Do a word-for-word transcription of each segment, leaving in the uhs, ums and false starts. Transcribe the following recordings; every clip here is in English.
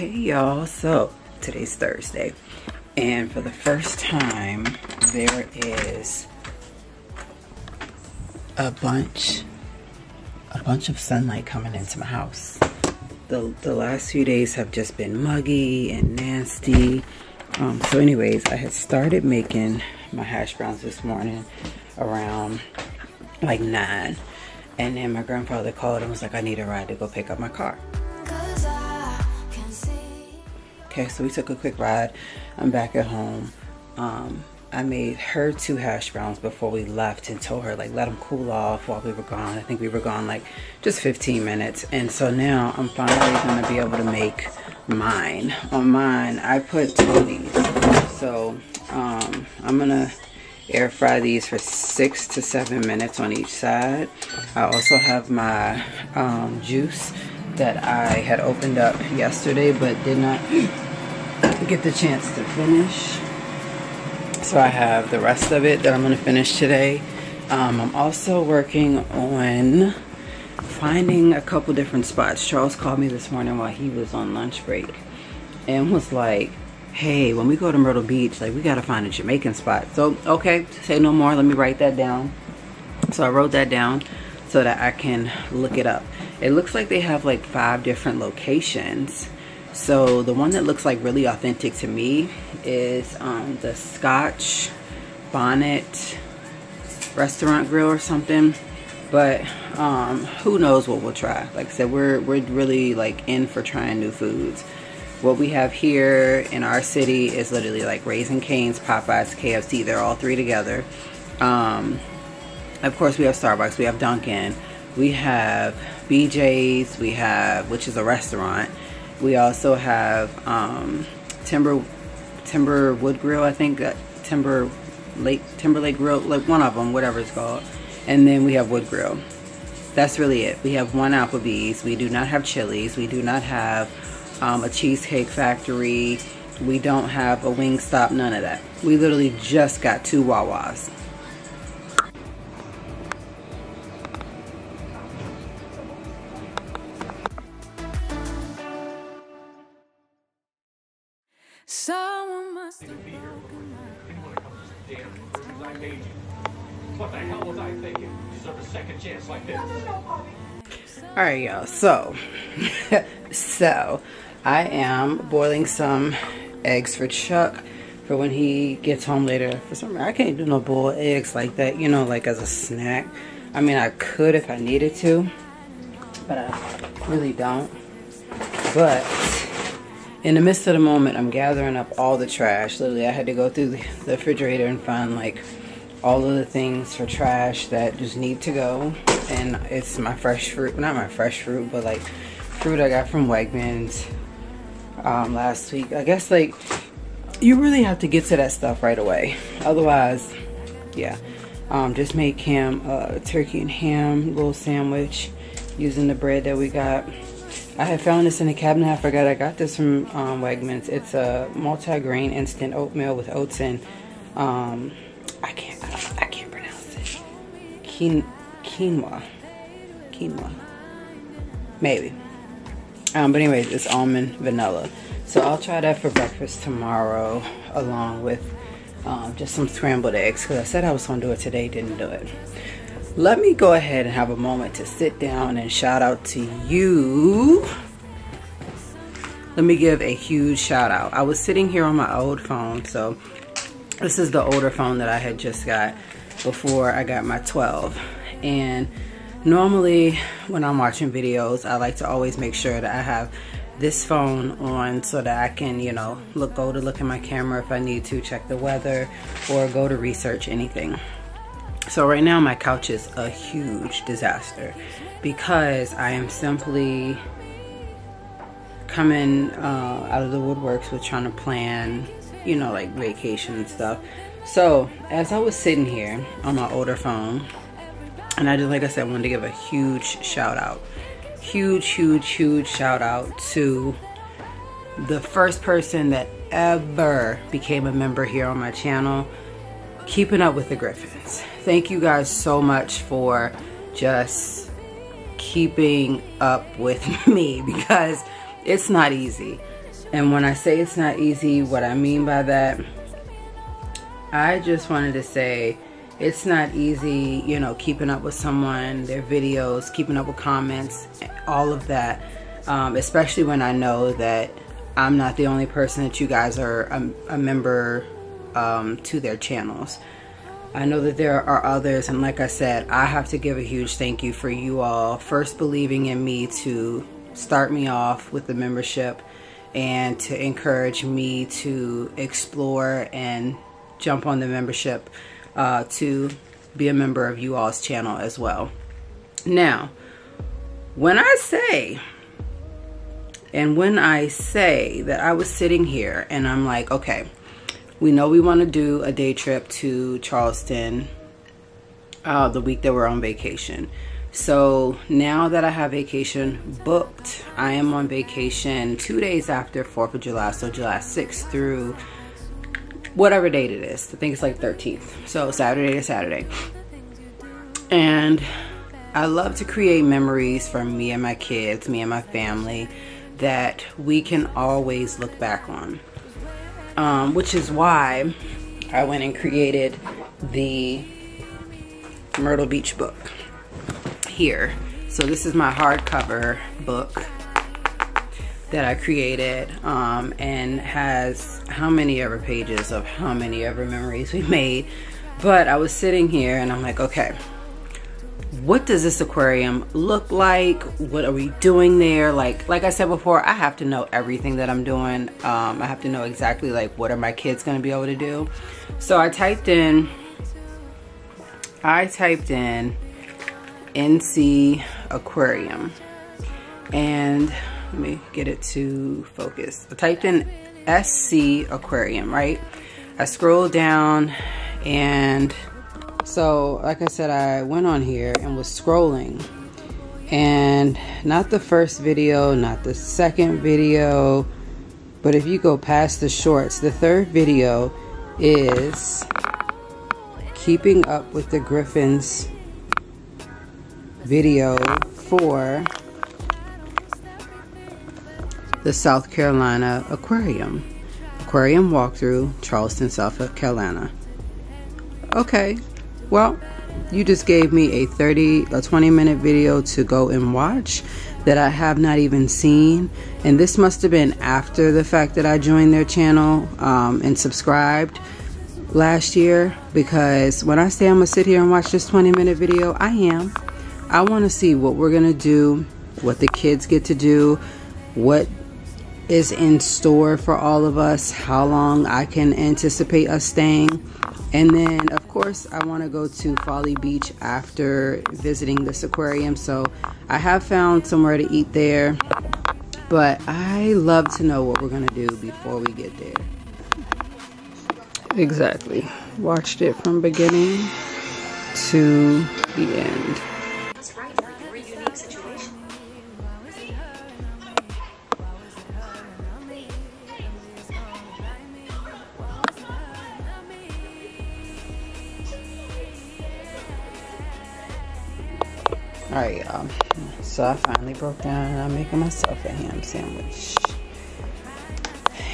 Hey y'all, so today's Thursday and for the first time there is a bunch a bunch of sunlight coming into my house. The, the last few days have just been muggy and nasty. Um, so anyways, I had started making my hash browns this morning around like nine, and then my grandfather called and was like, I need a ride to go pick up my car. Okay, so we took a quick ride. I'm back at home. Um, I made her two hash browns before we left and told her, like, let them cool off while we were gone. I think we were gone, like, just fifteen minutes. And so now I'm finally going to be able to make mine. On mine, I put two of these. So um, I'm going to air fry these for six to seven minutes on each side. I also have my um, juice that I had opened up yesterday but did not get the chance to finish. So I have the rest of it that I'm going to finish today. Um, I'm also working on finding a couple different spots. Charles called me this morning while he was on lunch break and was like, hey, when we go to Myrtle Beach, like, we got to find a Jamaican spot. So, okay, say no more. Let me write that down. So I wrote that down so that I can look it up. It looks like they have like five different locations. So the one that looks like really authentic to me is um, the Scotch Bonnet Restaurant Grill or something. But um, who knows what we'll try. Like I said, we're, we're really like in for trying new foods. What we have here in our city is literally like Raisin Cane's, Popeyes, K F C. They're all three together. Um, of course, we have Starbucks. We have Dunkin'. We have B J's, we have, which is a restaurant. We also have um, Timber, Timber Wood Grill, I think, uh, Timber Lake, Timber Lake Grill, like one of them, whatever it's called. And then we have Wood Grill. That's really it. We have one Applebee's. We do not have Chili's. We do not have um, a Cheesecake Factory. We don't have a Wing Stop, none of that. We literally just got two Wawa's. Someone must have be here for you. Damn, I made you. What the hell was I thinking? You deserve a second chance like this. Alright, y'all. So, so, I am boiling some eggs for Chuck for when he gets home later. For some reason, I can't do no boiled eggs like that, you know, like as a snack. I mean, I could if I needed to, but I really don't. But in the midst of the moment, I'm gathering up all the trash. Literally, I had to go through the refrigerator and find like all of the things for trash that just need to go. And it's my fresh fruit, not my fresh fruit, but like fruit I got from Wegmans um, last week. I guess like you really have to get to that stuff right away. Otherwise, yeah. Um, just make him a turkey and ham little sandwich using the bread that we got. I had found this in the cabinet. I forgot I got this from um, Wegmans. It's a multi-grain instant oatmeal with oats and um, I can't I can't pronounce it. Quin quinoa, quinoa, maybe. Um, but anyways, it's almond vanilla. So I'll try that for breakfast tomorrow, along with um, just some scrambled eggs. Cause I said I was gonna do it today, didn't do it. Let me go ahead and have a moment to sit down and shout out to you. Let me give a huge shout out. I was sitting here on my old phone. So this is the older phone that I had just got before I got my twelve. And normally when I'm watching videos, I like to always make sure that I have this phone on so that I can, you know, look, go to look at my camera if I need to, check the weather, or go to research anything. So right now my couch is a huge disaster because I am simply coming uh, out of the woodworks with trying to plan, you know, like vacation and stuff. So as I was sitting here on my older phone, and I just, like I said, wanted to give a huge shout out, huge, huge, huge shout out to the first person that ever became a member here on my channel, Keeping Up With The Griffins. Thank you guys so much for just keeping up with me because it's not easy. And when I say it's not easy, what I mean by that, I just wanted to say it's not easy, you know, keeping up with someone, their videos, keeping up with comments, all of that, um, especially when I know that I'm not the only person that you guys are a, a member um, to their channels. I know that there are others, and like I said, I have to give a huge thank you for you all first believing in me to start me off with the membership and to encourage me to explore and jump on the membership uh, to be a member of you all's channel as well. Now, when I say, and when I say that I was sitting here and I'm like, okay, we know we want to do a day trip to Charleston uh, the week that we're on vacation. So now that I have vacation booked, I am on vacation two days after fourth of July, so July sixth through whatever date it is. I think it's like thirteenth, so Saturday to Saturday. And I love to create memories for me and my kids, me and my family, that we can always look back on. Um, which is why I went and created the Myrtle Beach book here. So this is my hardcover book that I created, um, and has how many ever pages of how many ever memories we made. But I was sitting here and I'm like, okay, what does this aquarium look like? What are we doing there? Like, like I said before, I have to know everything that I'm doing. Um, I have to know exactly like what are my kids gonna be able to do. So I typed in, I typed in N C Aquarium, and let me get it to focus. I typed in S C Aquarium, right? I scrolled down, and so like I said, I went on here and was scrolling, and not the first video, not the second video, but if you go past the shorts, the third video is Keeping Up With The Griffins video for the South Carolina Aquarium. Aquarium walkthrough, Charleston, South Carolina. Okay, well, you just gave me a thirty, a twenty minute video to go and watch that I have not even seen. And this must have been after the fact that I joined their channel um, and subscribed last year, because when I say I'm gonna sit here and watch this twenty minute video, I am. I wanna see what we're gonna do, what the kids get to do, what is in store for all of us, how long I can anticipate us staying. And then of course I want to go to Folly Beach after visiting this aquarium. So I have found somewhere to eat there, but I love to know what we're going to do before we get there. Exactly. Watched it from beginning to the end. Alright, y'all, so I finally broke down and I'm making myself a ham sandwich.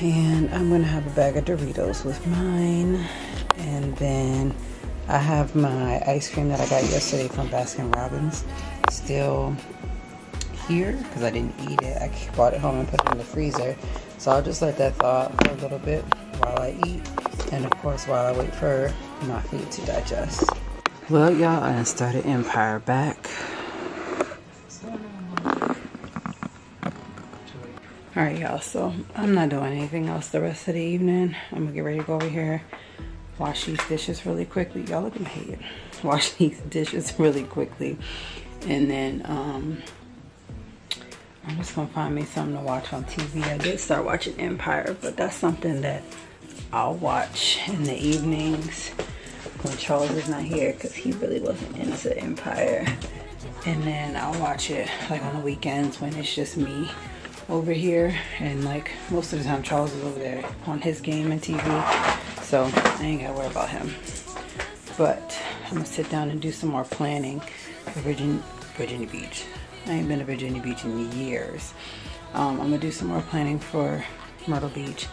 And I'm gonna have a bag of Doritos with mine. And then I have my ice cream that I got yesterday from Baskin Robbins still here, because I didn't eat it. I brought it home and put it in the freezer. So I'll just let that thaw for a little bit while I eat. And of course, while I wait for my food to digest. Well, y'all, I started Empire back. Alright, y'all, so I'm not doing anything else the rest of the evening. I'm gonna get ready to go over here, wash these dishes really quickly. Y'all, look at my head. Wash these dishes really quickly. And then um, I'm just gonna find me something to watch on T V. I did start watching Empire, but that's something that I'll watch in the evenings when Charles is not here, because he really wasn't into Empire. And then I'll watch it like on the weekends when it's just me over here, and like most of the time Charles is over there on his game and T V, so I ain't gotta worry about him. But I'm gonna sit down and do some more planning for Virgin, Virginia Beach. I ain't been to Virginia Beach in years. Um, I'm gonna do some more planning for Myrtle Beach,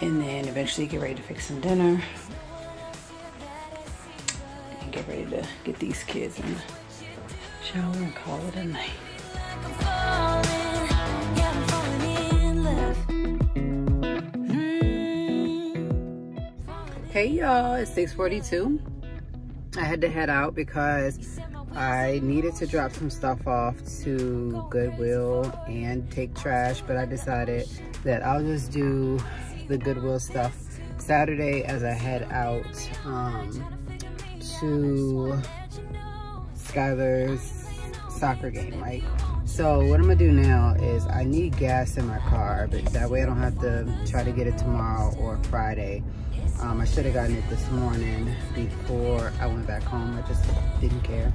and then eventually get ready to fix some dinner and get ready to get these kids in the shower and call it a night. Hey y'all, it's six forty-two. I had to head out because I needed to drop some stuff off to Goodwill and take trash, but I decided that I'll just do the Goodwill stuff Saturday as I head out um, to Skylar's soccer game, right? So what I'm gonna do now is I need gas in my car, but that way I don't have to try to get it tomorrow or Friday. Um, I should have gotten it this morning before I went back home. I just didn't care.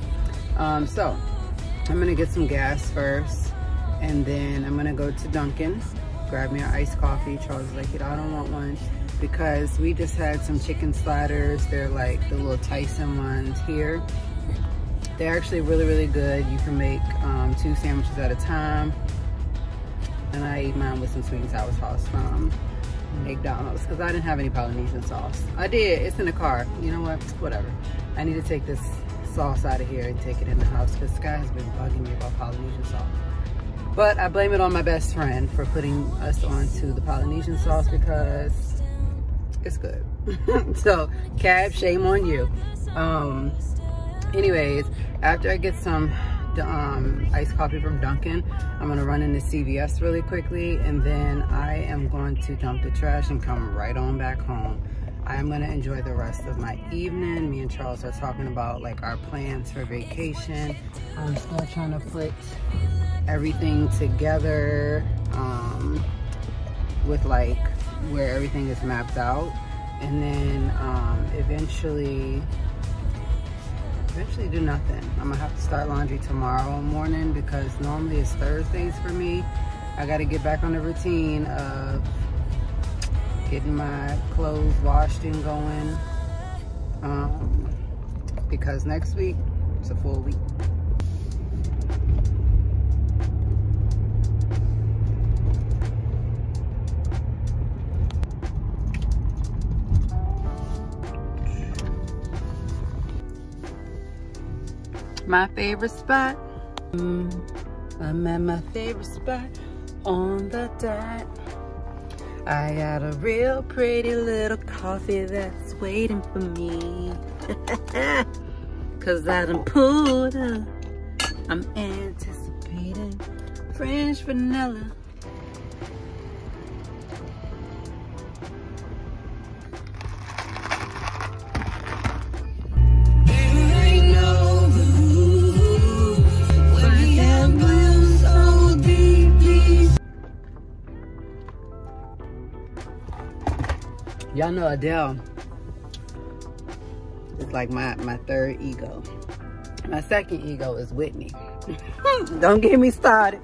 Um, so I'm gonna get some gas first, and then I'm gonna go to Dunkin', grab me an iced coffee. Charles is like, you know, I don't want one because we just had some chicken sliders. They're like the little Tyson ones here. They're actually really, really good. You can make um, two sandwiches at a time. And I ate mine with some sweet and sour sauce from McDonald's because I didn't have any Polynesian sauce. I did, it's in the car. You know what, whatever. I need to take this sauce out of here and take it in the house because Sky has been bugging me about Polynesian sauce. But I blame it on my best friend for putting us onto the Polynesian sauce because it's good. So, Cab, shame on you. Um, anyways, after I get some um, iced coffee from Dunkin', I'm gonna run into C V S really quickly, and then I am going to dump the trash and come right on back home. I'm gonna enjoy the rest of my evening. Me and Charles are talking about like our plans for vacation. I'm still trying to put everything together um, with like where everything is mapped out, and then um, eventually eventually do nothing. I'm gonna have to start laundry tomorrow morning because normally it's Thursdays for me. I gotta get back on the routine of getting my clothes washed and going um, because next week it's a full week. My favorite spot. Mm, I'm at my favorite spot on the dot. I got a real pretty little coffee that's waiting for me. Cause I done pulled up. I'm anticipating French vanilla. Y'all know Adele is like my, my third ego. My second ego is Whitney. Don't get me started.